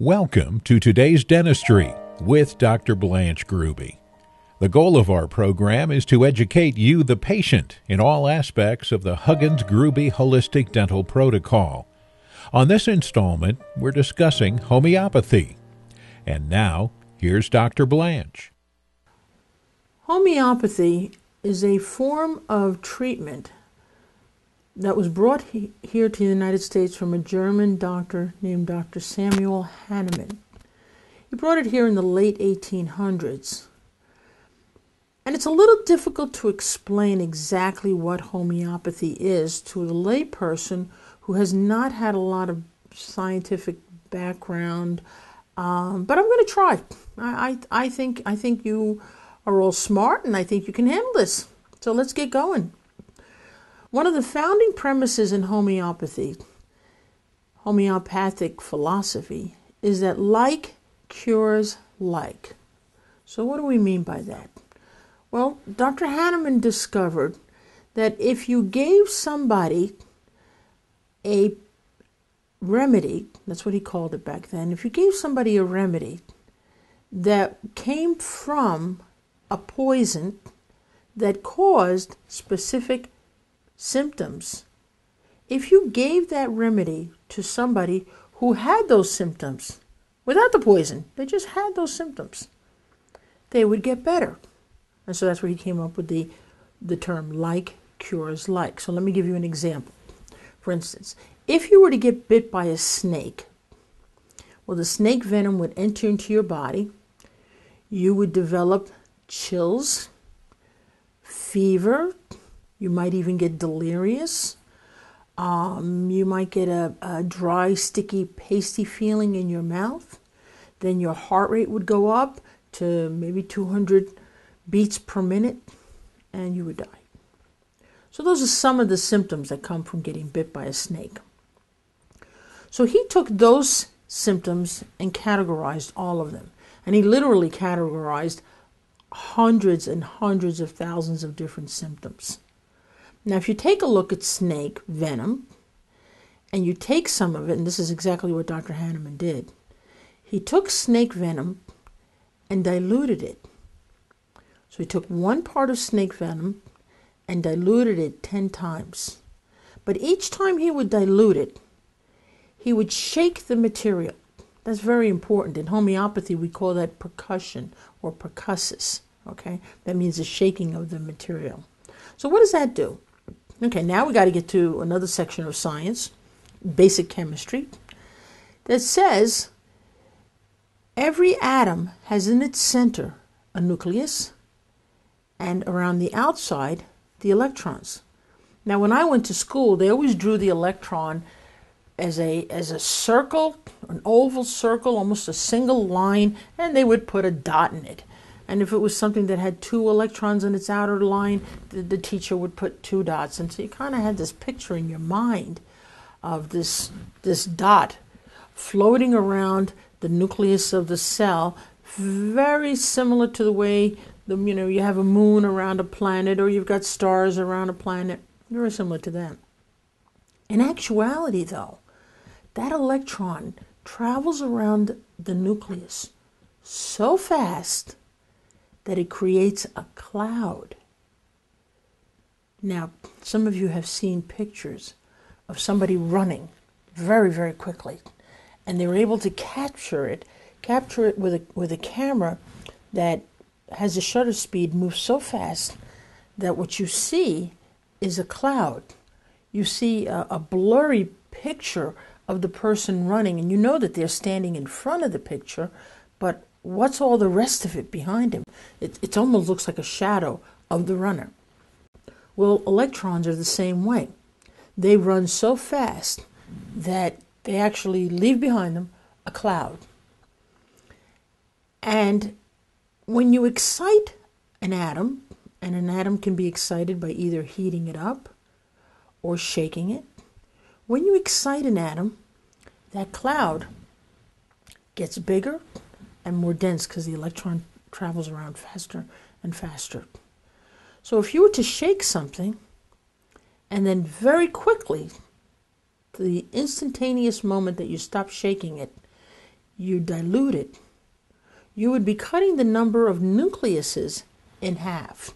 Welcome to Today's Dentistry with Dr. Blanche Grube. The goal of our program is to educate you, the patient, in all aspects of the Huggins-Grube Holistic Dental Protocol. On this installment, we're discussing homeopathy. And now, here's Dr. Blanche. Homeopathy is a form of treatment that was brought here to the United States from a German doctor named Dr. Samuel Hahnemann. He brought it here in the late 1800s. And it's a little difficult to explain exactly what homeopathy is to the layperson who has not had a lot of scientific background. But I'm going to try. I think you are all smart, and I think you can handle this. So let's get going. One of the founding premises in homeopathy, homeopathic philosophy, is that like cures like. So what do we mean by that? Well, Dr. Hahnemann discovered that if you gave somebody a remedy, that's what he called it back then, if you gave somebody a remedy that came from a poison that caused specific symptoms. If you gave that remedy to somebody who had those symptoms without the poison, they just had those symptoms, they would get better. And so that's where he came up with the term like cures like. So let me give you an example. For instance, if you were to get bit by a snake, well, the snake venom would enter into your body. You would develop chills, fever. You might even get delirious. You might get a dry, sticky, pasty feeling in your mouth. Then your heart rate would go up to maybe 200 beats per minute, and you would die. So those are some of the symptoms that come from getting bit by a snake. So he took those symptoms and categorized all of them. And he literally categorized hundreds and hundreds of thousands of different symptoms. Now, if you take a look at snake venom, and you take some of it, and this is exactly what Dr. Hahnemann did, he took snake venom and diluted it. So he took one part of snake venom and diluted it 10 times. But each time he would dilute it, he would shake the material. That's very important. In homeopathy, we call that percussion or percussis. Okay? That means the shaking of the material. So what does that do? Okay, now we got to get to another section of science, basic chemistry, that says every atom has in its center a nucleus and around the outside the electrons. Now, when I went to school, they always drew the electron as a circle, an oval circle, almost a single line, and they would put a dot in it. And if it was something that had two electrons in its outer line, the teacher would put two dots. And so you kind of had this picture in your mind of this dot floating around the nucleus of the cell, very similar to the way you have a moon around a planet, or you've got stars around a planet, very similar to that. In actuality, though, that electron travels around the nucleus so fast that it creates a cloud. Now, some of you have seen pictures of somebody running very, very quickly, and they were able to capture it with a camera that has a shutter speed, moves so fast that what you see is a cloud. You see a blurry picture of the person running, and you know that they're standing in front of the picture, but what's all the rest of it behind him? It almost looks like a shadow of the runner. Well, electrons are the same way. They run so fast that they actually leave behind them a cloud. And when you excite an atom, and an atom can be excited by either heating it up or shaking it, when you excite an atom, that cloud gets bigger and more dense because the electron travels around faster and faster. So if you were to shake something, and then very quickly, the instantaneous moment that you stop shaking it, you dilute it, you would be cutting the number of nucleuses in half.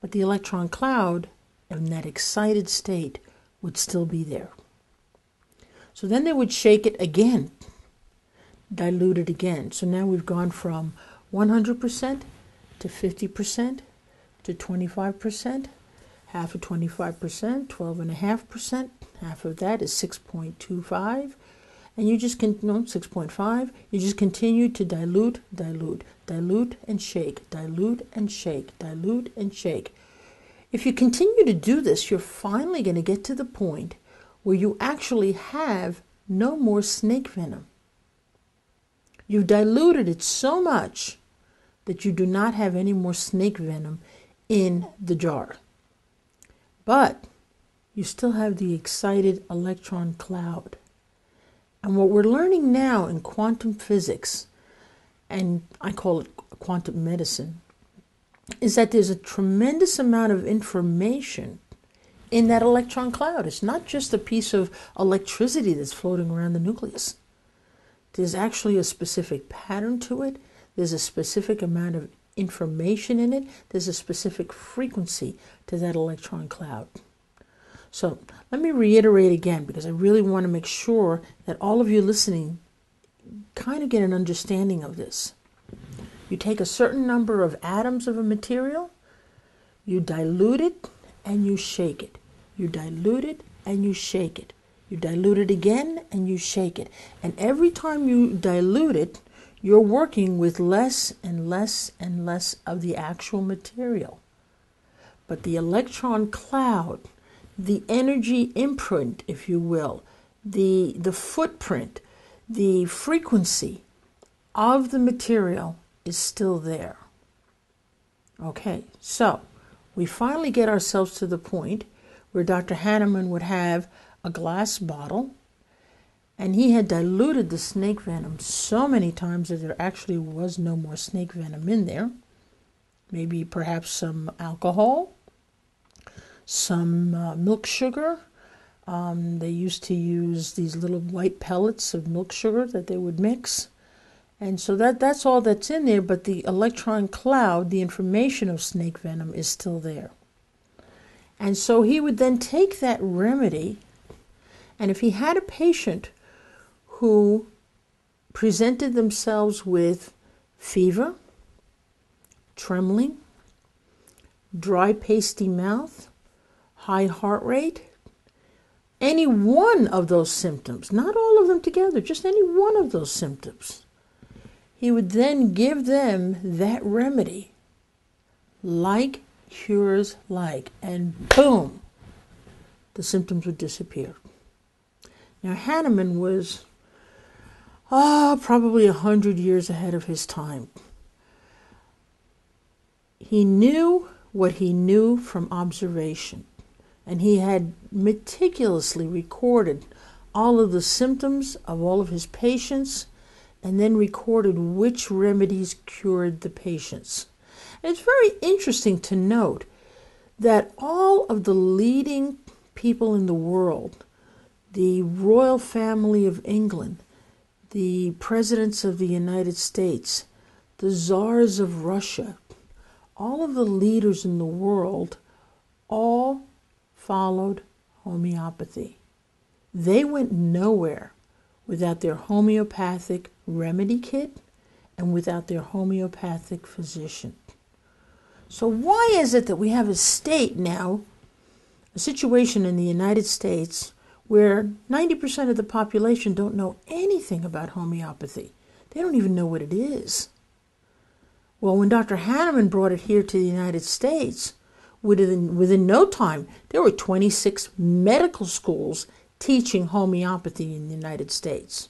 But the electron cloud in that excited state would still be there. So then they would shake it again, dilute it again. So now we've gone from 100% to 50% to 25%, half of 25%, 12.5%, half of that is 6.25, and you just can 6.5. You just continue to dilute, dilute, dilute and shake, dilute and shake, dilute and shake. If you continue to do this, you're finally going to get to the point where you actually have no more snake venom. You've diluted it so much that you do not have any more snake venom in the jar. But you still have the excited electron cloud. And what we're learning now in quantum physics, and I call it quantum medicine, is that there's a tremendous amount of information in that electron cloud. It's not just a piece of electricity that's floating around the nucleus. There's actually a specific pattern to it. There's a specific amount of information in it. There's a specific frequency to that electron cloud. So let me reiterate again, because I really want to make sure that all of you listening kind of get an understanding of this. You take a certain number of atoms of a material, you dilute it, and you shake it. You dilute it, and you shake it. You dilute it again, and you shake it. And every time you dilute it, you're working with less and less and less of the actual material. But the electron cloud, the energy imprint, if you will, the footprint, the frequency of the material is still there. Okay, so we finally get ourselves to the point where Dr. Hahnemann would have a glass bottle, and he had diluted the snake venom so many times that there actually was no more snake venom in there. Maybe perhaps some alcohol, some milk sugar. They used to use these little white pellets of milk sugar that they would mix. And so that's all that's in there, but the electron cloud, the information of snake venom, is still there. And so he would then take that remedy, and if he had a patient who presented themselves with fever, trembling, dry, pasty mouth, high heart rate, any one of those symptoms, not all of them together, just any one of those symptoms, he would then give them that remedy, like cures like, and boom, the symptoms would disappear. Now, Hahnemann was probably 100 years ahead of his time. He knew what he knew from observation, and he had meticulously recorded all of the symptoms of all of his patients, and then recorded which remedies cured the patients. And it's very interesting to note that all of the leading people in the world, the royal family of England, the presidents of the United States, the czars of Russia, all of the leaders in the world, all followed homeopathy. They went nowhere without their homeopathic remedy kit and without their homeopathic physician. So why is it that we have a state now, a situation in the United States where 90% of the population don't know anything about homeopathy? They don't even know what it is. Well, when Dr. Hahnemann brought it here to the United States, within no time, there were 26 medical schools teaching homeopathy in the United States.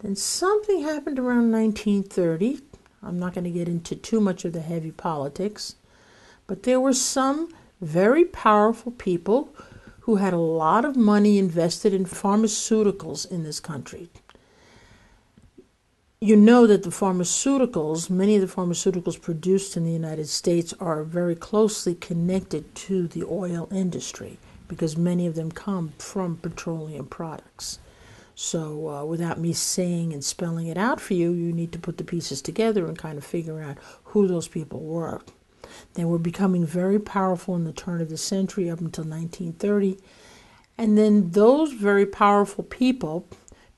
Then something happened around 1930. I'm not going to get into too much of the heavy politics, but there were some very powerful people who had a lot of money invested in pharmaceuticals in this country. You know that the pharmaceuticals, many of the pharmaceuticals produced in the United States are very closely connected to the oil industry, because many of them come from petroleum products. So without me saying and spelling it out for you, you need to put the pieces together and kind of figure out who those people were. They were becoming very powerful in the turn of the century up until 1930. And then those very powerful people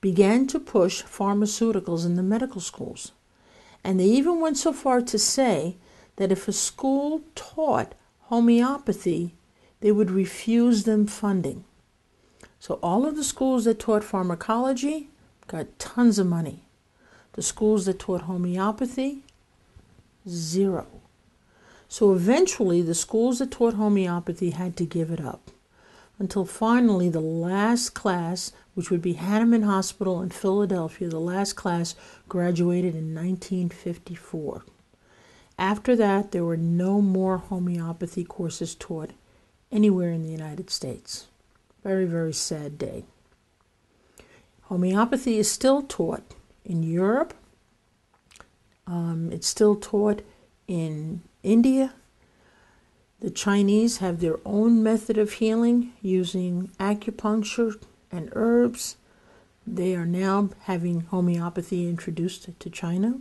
began to push pharmaceuticals in the medical schools. And they even went so far to say that if a school taught homeopathy, they would refuse them funding. So all of the schools that taught pharmacology got tons of money. The schools that taught homeopathy, zero. So eventually the schools that taught homeopathy had to give it up, until finally the last class, which would be Hahnemann Hospital in Philadelphia, the last class graduated in 1954. After that, there were no more homeopathy courses taught anywhere in the United States. Very, very sad day. Homeopathy is still taught in Europe. It's still taught in India. The Chinese have their own method of healing using acupuncture and herbs. They are now having homeopathy introduced to China.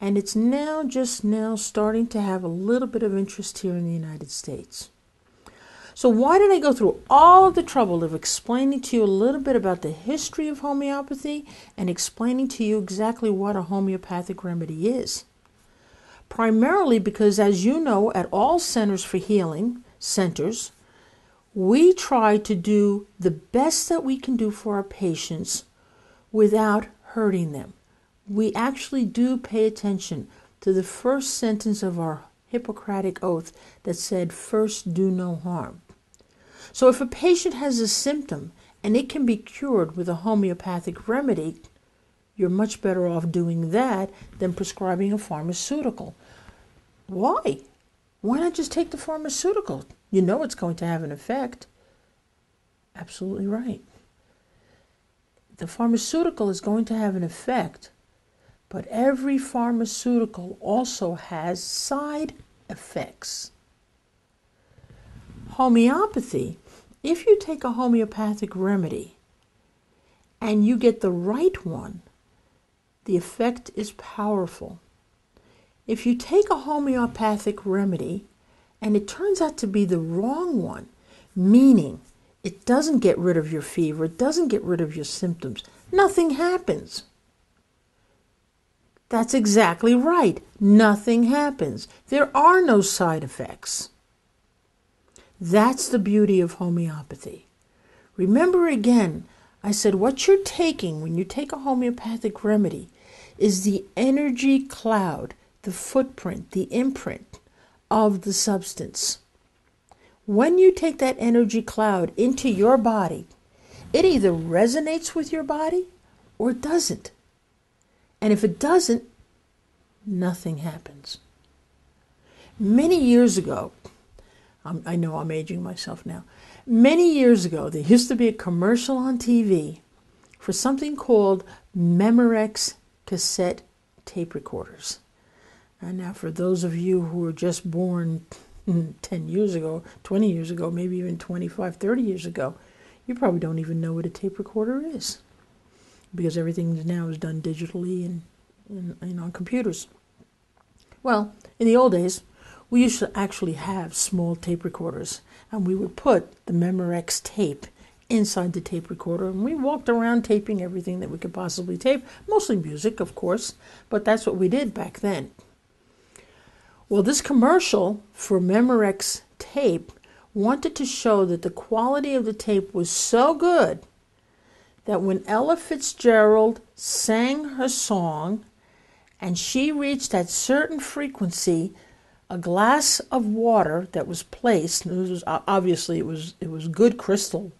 And it's now, just now, starting to have a little bit of interest here in the United States. So why did I go through all of the trouble of explaining to you a little bit about the history of homeopathy and explaining to you exactly what a homeopathic remedy is? Primarily because, as you know, at all Centers for Healing centers, we try to do the best that we can do for our patients without hurting them. We actually do pay attention to the first sentence of our Hippocratic Oath that said, "First, do no harm." So if a patient has a symptom and it can be cured with a homeopathic remedy, you're much better off doing that than prescribing a pharmaceutical. Why? Why not just take the pharmaceutical? You know it's going to have an effect. Absolutely right. The pharmaceutical is going to have an effect, but every pharmaceutical also has side effects. Homeopathy, if you take a homeopathic remedy and you get the right one, the effect is powerful. If you take a homeopathic remedy and it turns out to be the wrong one, meaning it doesn't get rid of your fever, it doesn't get rid of your symptoms, nothing happens. That's exactly right. Nothing happens. There are no side effects. That's the beauty of homeopathy. Remember again, I said what you're taking when you take a homeopathic remedy is the energy cloud, the footprint, the imprint of the substance. When you take that energy cloud into your body, it either resonates with your body or it doesn't. And if it doesn't, nothing happens. Many years ago, I know I'm aging myself now. Many years ago, there used to be a commercial on TV for something called Memorex cassette tape recorders. And now for those of you who were just born 10 years ago, 20 years ago, maybe even 25, 30 years ago, you probably don't even know what a tape recorder is, because everything now is done digitally and on computers. Well, in the old days, we used to actually have small tape recorders, and we would put the Memorex tape inside the tape recorder, and we walked around taping everything that we could possibly tape, mostly music, of course, but that's what we did back then. Well, this commercial for Memorex tape wanted to show that the quality of the tape was so good that when Ella Fitzgerald sang her song and she reached that certain frequency, a glass of water that was placed, it was good crystal,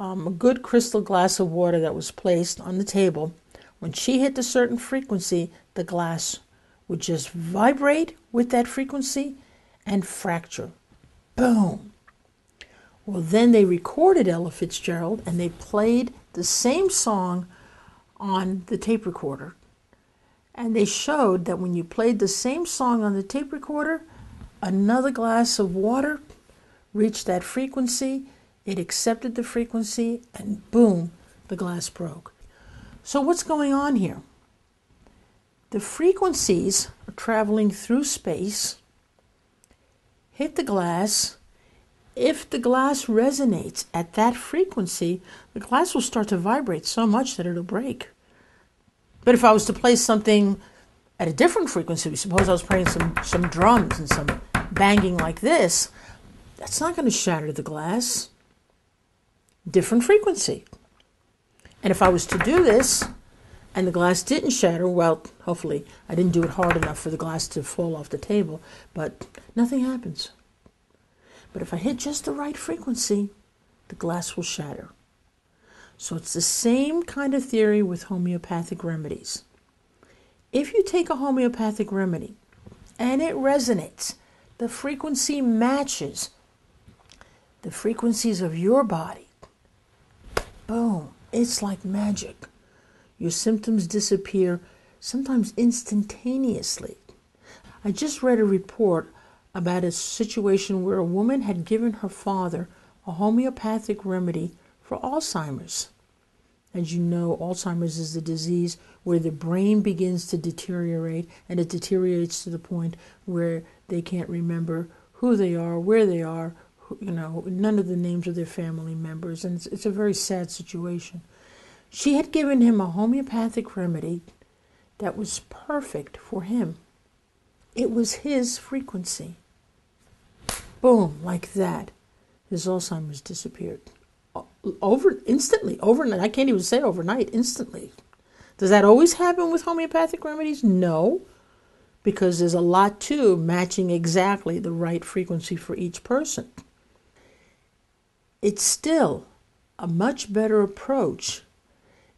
a good crystal glass of water that was placed on the table, when she hit the certain frequency, the glass would just vibrate with that frequency and fracture. Boom! Well, then they recorded Ella Fitzgerald and they played the same song on the tape recorder, and they showed that when you played the same song on the tape recorder, another glass of water reached that frequency, it accepted the frequency, and boom, the glass broke. So what's going on here? The frequencies are traveling through space, hit the glass. If the glass resonates at that frequency, the glass will start to vibrate so much that it'll break. But if I was to place something at a different frequency, suppose I was playing some drums and some banging like this, that's not going to shatter the glass. Different frequency. And if I was to do this and the glass didn't shatter, well, hopefully I didn't do it hard enough for the glass to fall off the table, but nothing happens. But if I hit just the right frequency, the glass will shatter. So it's the same kind of theory with homeopathic remedies. If you take a homeopathic remedy and it resonates, the frequency matches the frequencies of your body, boom, it's like magic. Your symptoms disappear, sometimes instantaneously. I just read a report about a situation where a woman had given her father a homeopathic remedy for Alzheimer's. As you know, Alzheimer's is a disease where the brain begins to deteriorate, and it deteriorates to the point where they can't remember who they are, where they are, you know, none of the names of their family members, and it's a very sad situation. She had given him a homeopathic remedy that was perfect for him. It was his frequency. Boom, like that. His Alzheimer's disappeared. Instantly, overnight. I can't even say overnight, instantly. Does that always happen with homeopathic remedies? No, because there's a lot to matching exactly the right frequency for each person. It's still a much better approach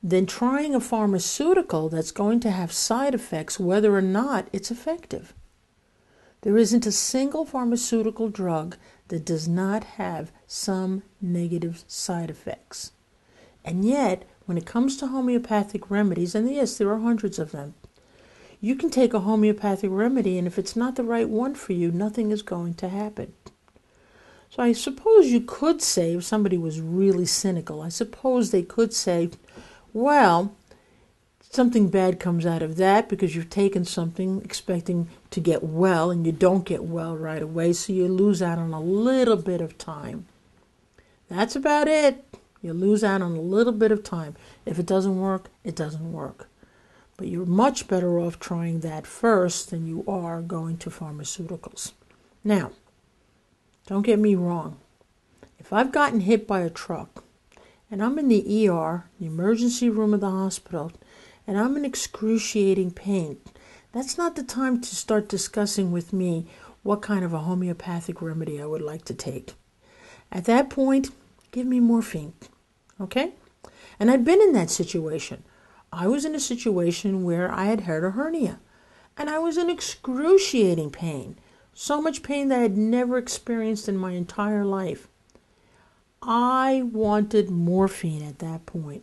than trying a pharmaceutical that's going to have side effects whether or not it's effective. There isn't a single pharmaceutical drug that does not have some negative side effects. And yet, when it comes to homeopathic remedies, and yes, there are hundreds of them, you can take a homeopathic remedy, and if it's not the right one for you, nothing is going to happen. So I suppose you could say, if somebody was really cynical, I suppose they could say, well, something bad comes out of that because you've taken something expecting to get well and you don't get well right away, so you lose out on a little bit of time. That's about it. You lose out on a little bit of time. If it doesn't work, it doesn't work. But you're much better off trying that first than you are going to pharmaceuticals. Now, don't get me wrong. If I've gotten hit by a truck and I'm in the ER, the emergency room of the hospital, and I'm in excruciating pain, that's not the time to start discussing with me what kind of a homeopathic remedy I would like to take. At that point, give me morphine, okay? And I'd been in that situation. I was in a situation where I had had a hernia, and I was in excruciating pain, so much pain that I had never experienced in my entire life. I wanted morphine at that point.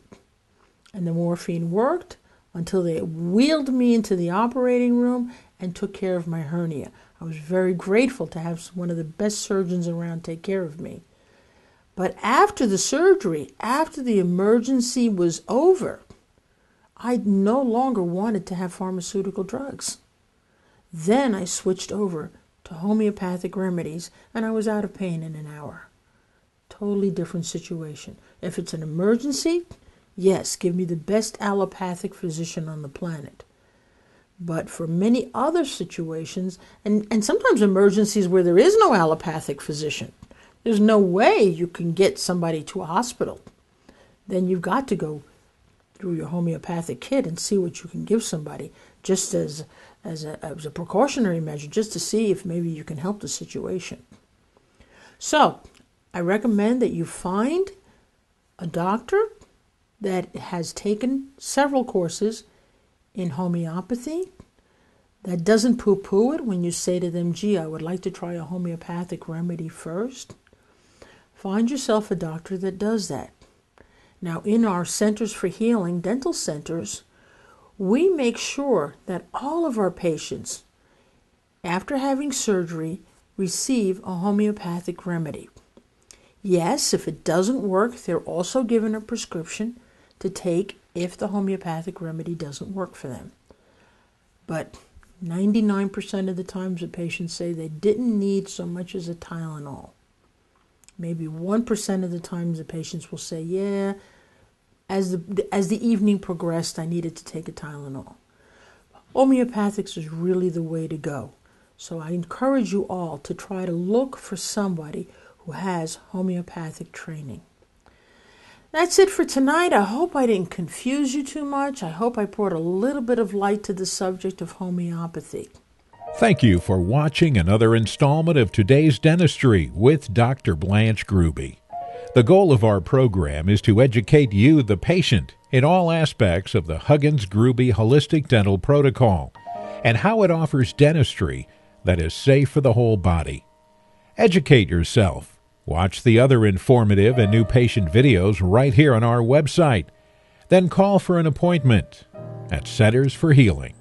And the morphine worked until they wheeled me into the operating room and took care of my hernia. I was very grateful to have one of the best surgeons around take care of me. But after the surgery, after the emergency was over, I no longer wanted to have pharmaceutical drugs. Then I switched over to homeopathic remedies, and I was out of pain in an hour. Totally different situation. If it's an emergency, yes, give me the best allopathic physician on the planet. But for many other situations, and sometimes emergencies where there is no allopathic physician, there's no way you can get somebody to a hospital, then you've got to go through your homeopathic kit and see what you can give somebody, just as a precautionary measure, just to see if maybe you can help the situation. So I recommend that you find a doctor that has taken several courses in homeopathy, that doesn't poo-poo it when you say to them, gee, I would like to try a homeopathic remedy first. Find yourself a doctor that does that. Now, in our Centers for Healing, dental centers, we make sure that all of our patients, after having surgery, receive a homeopathic remedy. Yes, if it doesn't work, they're also given a prescription to take if the homeopathic remedy doesn't work for them. But 99% of the times the patients say they didn't need so much as a Tylenol. Maybe 1% of the times the patients will say, yeah, as the evening progressed, I needed to take a Tylenol. Homeopathics is really the way to go. So I encourage you all to try to look for somebody who has homeopathic training. That's it for tonight. I hope I didn't confuse you too much. I hope I brought a little bit of light to the subject of homeopathy. Thank you for watching another installment of Today's Dentistry with Dr. Blanche Grube. The goal of our program is to educate you, the patient, in all aspects of the Huggins-Grube Holistic Dental Protocol and how it offers dentistry that is safe for the whole body. Educate yourself. Watch the other informative and new patient videos right here on our website. Then call for an appointment at Centers for Healing.